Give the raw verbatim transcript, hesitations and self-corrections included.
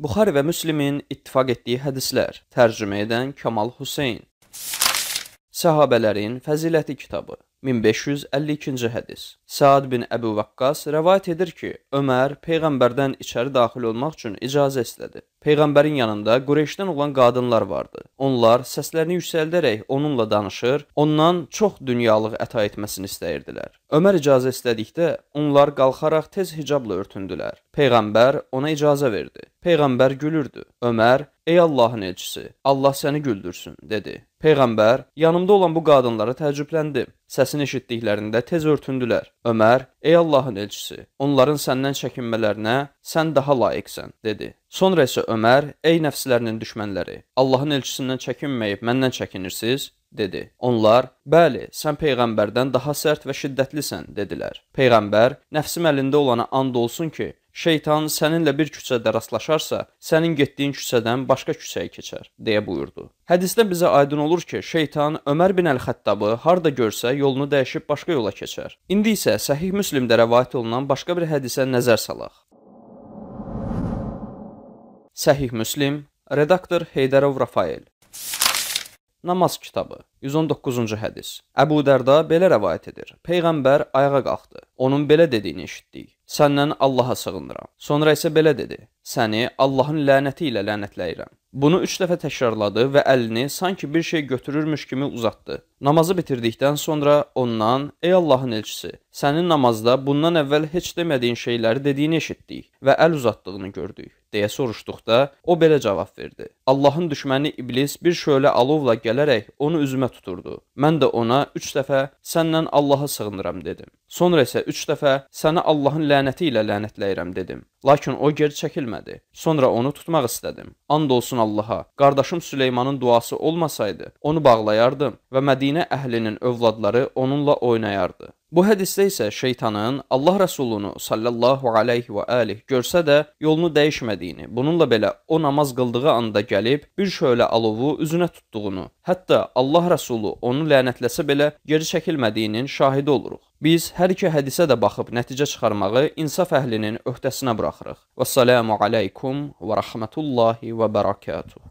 Buhari və Müslimin ittifaq etdiyi hədislər, tərcümə edən Kemal Hüseyin. Səhabələrin fəziləti kitabı min beş yüz əlli ikinci hədis. Saad bin Ebu Vakkas rəvayət edir ki, Ömər peyğəmbərdən içəri daxil olmaq üçün icazə istədi. Peyğəmbərin yanında Qureyşdən olan qadınlar vardı. Onlar səslərini yüksəldərək onunla danışır, ondan çox dünyalıq əta etməsini istəyirdilər. Ömər icazə istədikdə onlar qalxaraq tez hicabla örtündülər. Peyğəmbər ona icazə verdi. Peyğəmbər gülürdü. Ömər, ey Allahın elçisi, Allah səni güldürsün, dedi. Peyğəmbər, yanımda olan bu qadınlara təəccübləndi. Səsini eşitdiklərində tez örtündülər. Ömər, ey Allahın elçisi, onların səndən çəkinmələrinə sən daha layiqsən, dedi. Sonra isə Ömər, ey nəfslərinin düşmənləri, Allahın elçisindən çəkinməyib məndən çəkinirsiniz, dedi. Onlar, bəli, sən Peyğəmbərdən daha sərt və şiddətlisən, dedilər. Peyğəmbər, nəfsim əlində olana and olsun ki, şeytan səninlə bir küçədə rastlaşarsa, sənin getdiyin küçədən başqa küçəyə keçər, deyə buyurdu. Hədisdə bizə aydın olur ki, şeytan Ömər bin Əl-Xəttabı harda görsə yolunu dəyişib başqa yola keçər. İndi isə Səhih Müslimdə rəvayət olunan başqa bir hədisə nəzər salaq. Səhih Müslim, redaktor Heydərov Rafael. Namaz kitabı yüz on doqquzuncu hədis. Əbu Dərda belə rəvayət edir. Peyğəmbər ayağa qalxdı. Onun belə dediyini eşitdik. Səndən Allaha sığınıram. Sonra isə belə dedi. Səni Allahın lənəti ilə lənətləyirəm. Bunu üç dəfə təkrarladı və əlini sanki bir şey götürürmüş kimi uzatdı. Namazı bitirdikdən sonra ondan, ey Allahın elçisi, sənin namazda bundan əvvəl heç demədiyin şeyləri dediyini eşitdik və əl uzatdığını gördük, deyə soruşduqda o belə cavab verdi. Allahın düşməni iblis bir şölə alovla gələrək onu üzümə tuturdu. Mən də ona üç dəfə səndən Allaha sığınıram dedim. Sonra isə üç dəfə səni Allahın lənəti ilə lənətləyirəm dedim. Lakin o geri çəkilmədi. Sonra onu tutmaq istədim. And olsun Allaha, qardaşım Süleymanın duası olmasaydı, onu bağlayardım və Mədinə əhlinin övladları onunla oynayardı. Bu hədisdə isə şeytanın Allah Rəsulunu sallallahu aleyhi və aleyh görsə də yolunu dəyişmədiyini, bununla belə o namaz qıldığı anda gəlib bir şölə alovu üzünə tutduğunu, hətta Allah Rəsulu onu lənətləsə belə geri çəkilmədiyinin şahidi oluruq. Biz hər iki hədisə də baxıb nəticə çıxarmağı insaf əhlinin öhdəsinə buraxırıq. Və salamu aleykum və rəhmətullahi və bərəkatuhu.